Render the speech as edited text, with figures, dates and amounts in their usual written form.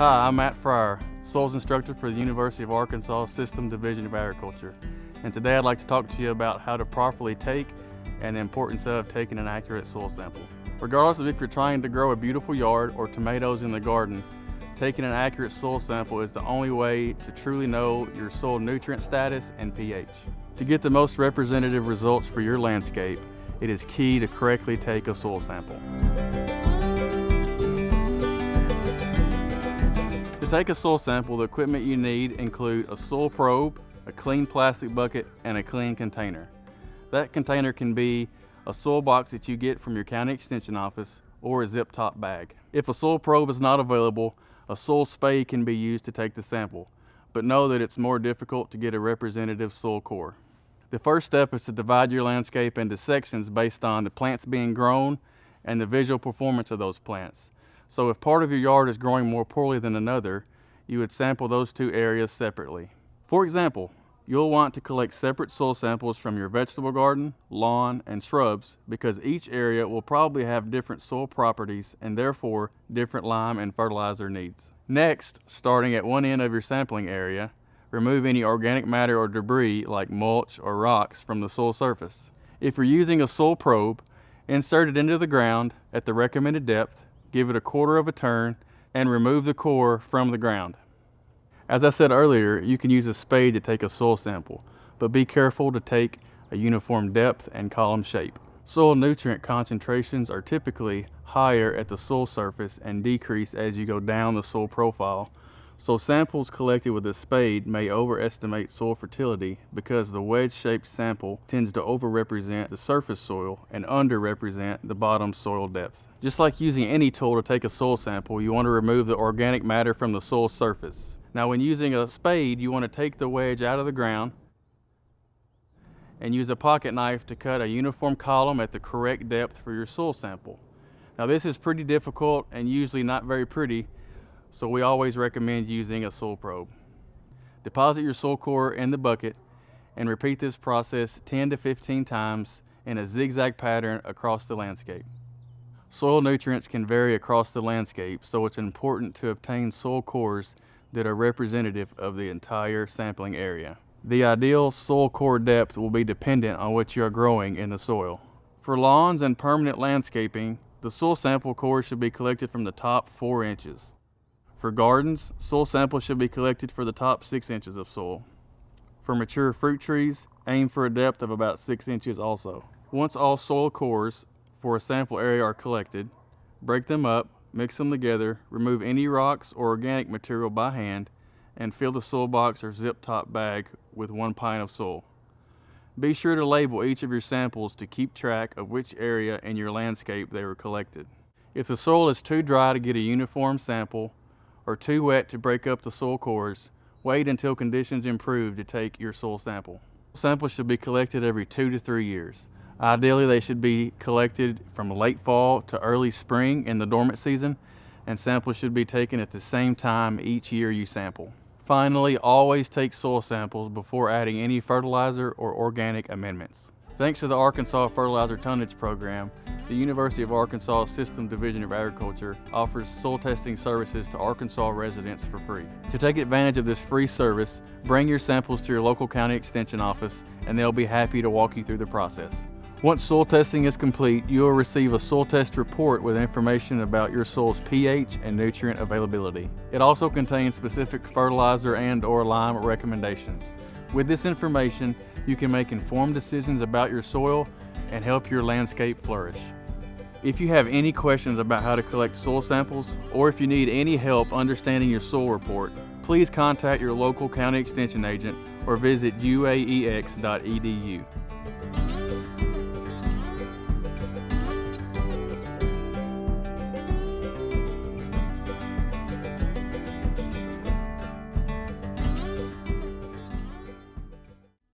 Hi, I'm Matt Fryer, Soils Instructor for the University of Arkansas System Division of Agriculture. And today I'd like to talk to you about how to properly take and the importance of taking an accurate soil sample. Regardless of if you're trying to grow a beautiful yard or tomatoes in the garden, taking an accurate soil sample is the only way to truly know your soil nutrient status and pH. To get the most representative results for your landscape, it is key to correctly take a soil sample. To take a soil sample, the equipment you need include a soil probe, a clean plastic bucket, and a clean container. That container can be a soil box that you get from your county extension office or a zip top bag. If a soil probe is not available, a soil spade can be used to take the sample, but know that it's more difficult to get a representative soil core. The first step is to divide your landscape into sections based on the plants being grown and the visual performance of those plants. So if part of your yard is growing more poorly than another, you would sample those two areas separately. For example, you'll want to collect separate soil samples from your vegetable garden, lawn, and shrubs because each area will probably have different soil properties and therefore different lime and fertilizer needs. Next, starting at one end of your sampling area, remove any organic matter or debris like mulch or rocks from the soil surface. If you're using a soil probe, insert it into the ground at the recommended depth, give it a quarter of a turn, and remove the core from the ground. As I said earlier, you can use a spade to take a soil sample, but be careful to take a uniform depth and column shape. Soil nutrient concentrations are typically higher at the soil surface and decrease as you go down the soil profile, so samples collected with a spade may overestimate soil fertility because the wedge-shaped sample tends to overrepresent the surface soil and underrepresent the bottom soil depth. Just like using any tool to take a soil sample, you want to remove the organic matter from the soil surface. Now, when using a spade, you want to take the wedge out of the ground and use a pocket knife to cut a uniform column at the correct depth for your soil sample. Now, this is pretty difficult and usually not very pretty, so we always recommend using a soil probe. Deposit your soil core in the bucket and repeat this process 10 to 15 times in a zigzag pattern across the landscape. Soil nutrients can vary across the landscape, so it's important to obtain soil cores that are representative of the entire sampling area. The ideal soil core depth will be dependent on what you are growing in the soil. For lawns and permanent landscaping, the soil sample core should be collected from the top 4 inches. For gardens, soil samples should be collected for the top 6 inches of soil. For mature fruit trees, aim for a depth of about 6 inches also. Once all soil cores for a sample area are collected, break them up, mix them together, remove any rocks or organic material by hand, and fill the soil box or zip top bag with 1 pint of soil. Be sure to label each of your samples to keep track of which area in your landscape they were collected. If the soil is too dry to get a uniform sample, or too wet to break up the soil cores, wait until conditions improve to take your soil sample. Samples should be collected every 2 to 3 years. Ideally, they should be collected from late fall to early spring in the dormant season, and samples should be taken at the same time each year you sample. Finally, always take soil samples before adding any fertilizer or organic amendments. Thanks to the Arkansas Fertilizer Tonnage Program, the University of Arkansas System Division of Agriculture offers soil testing services to Arkansas residents for free. To take advantage of this free service, bring your samples to your local county extension office and they'll be happy to walk you through the process. Once soil testing is complete, you will receive a soil test report with information about your soil's pH and nutrient availability. It also contains specific fertilizer and/or lime recommendations. With this information, you can make informed decisions about your soil and help your landscape flourish. If you have any questions about how to collect soil samples, or if you need any help understanding your soil report, please contact your local county extension agent or visit uaex.edu.